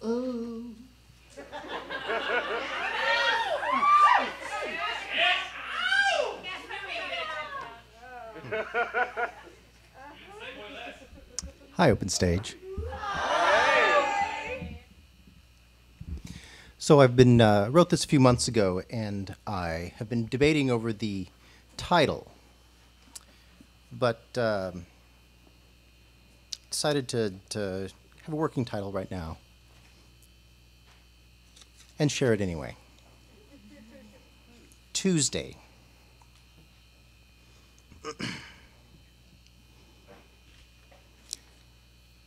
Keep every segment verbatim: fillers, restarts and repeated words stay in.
Oh. Hi, Open Stage. So I've been, uh, wrote this a few months ago, and I have been debating over the title, but um, decided to, to have a working title right now, and share it anyway. Tuesday.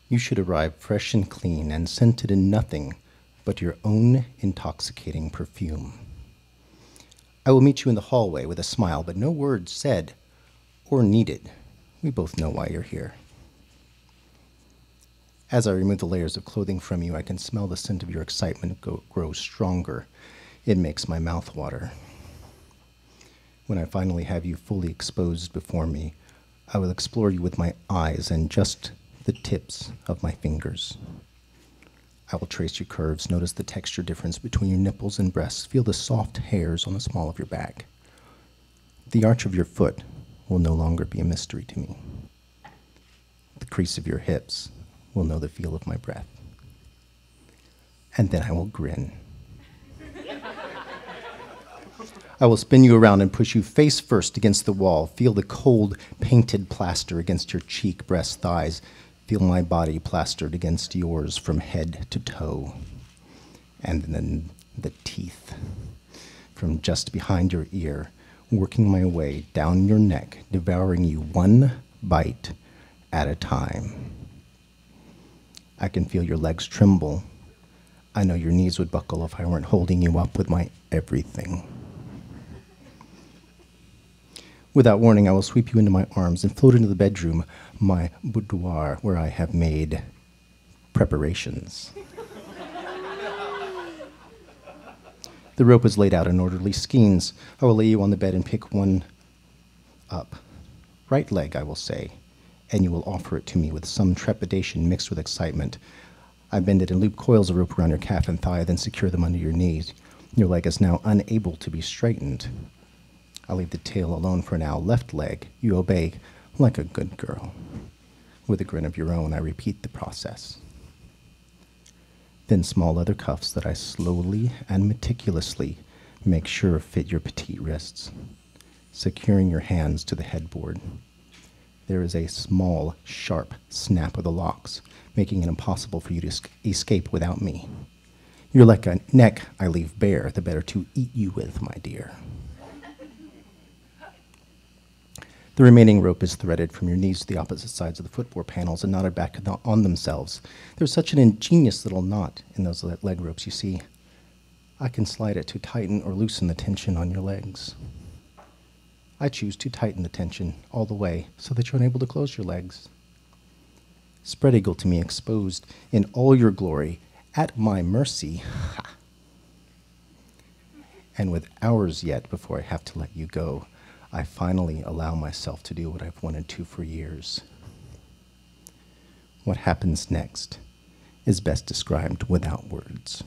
You should arrive fresh and clean and scented in nothing but your own intoxicating perfume. I will meet you in the hallway with a smile, but no words said or needed. We both know why you're here. As I remove the layers of clothing from you, I can smell the scent of your excitement go, grow stronger. It makes my mouth water. When I finally have you fully exposed before me, I will explore you with my eyes and just the tips of my fingers. I will trace your curves, notice the texture difference between your nipples and breasts, feel the soft hairs on the small of your back. The arch of your foot will no longer be a mystery to me. The crease of your hips will know the feel of my breath. And then I will grin. I will spin you around and push you face first against the wall. Feel the cold, painted plaster against your cheek, breast, thighs. Feel my body plastered against yours from head to toe. And then the teeth from just behind your ear, working my way down your neck, devouring you one bite at a time. I can feel your legs tremble. I know your knees would buckle if I weren't holding you up with my everything. Without warning, I will sweep you into my arms and float into the bedroom, my boudoir, where I have made preparations. The rope is laid out in orderly skeins. I will lay you on the bed and pick one up. Right leg, I will say, and you will offer it to me with some trepidation mixed with excitement. I bend it and loop coils of rope around your calf and thigh, then secure them under your knees. Your leg is now unable to be straightened. I'll leave the tail alone for now. Left leg, you obey like a good girl. With a grin of your own, I repeat the process. Then small leather cuffs that I slowly and meticulously make sure fit your petite wrists, securing your hands to the headboard. There is a small, sharp snap of the locks, making it impossible for you to escape without me. Your neck I leave bare, the better to eat you with, my dear. The remaining rope is threaded from your knees to the opposite sides of the footboard panels and knotted back on themselves. There's such an ingenious little knot in those leg ropes, you see. I can slide it to tighten or loosen the tension on your legs. I choose to tighten the tension all the way so that you're unable to close your legs. Spread eagle to me, exposed in all your glory, at my mercy, ha! And with hours yet before I have to let you go, I finally allow myself to do what I've wanted to for years. What happens next is best described without words.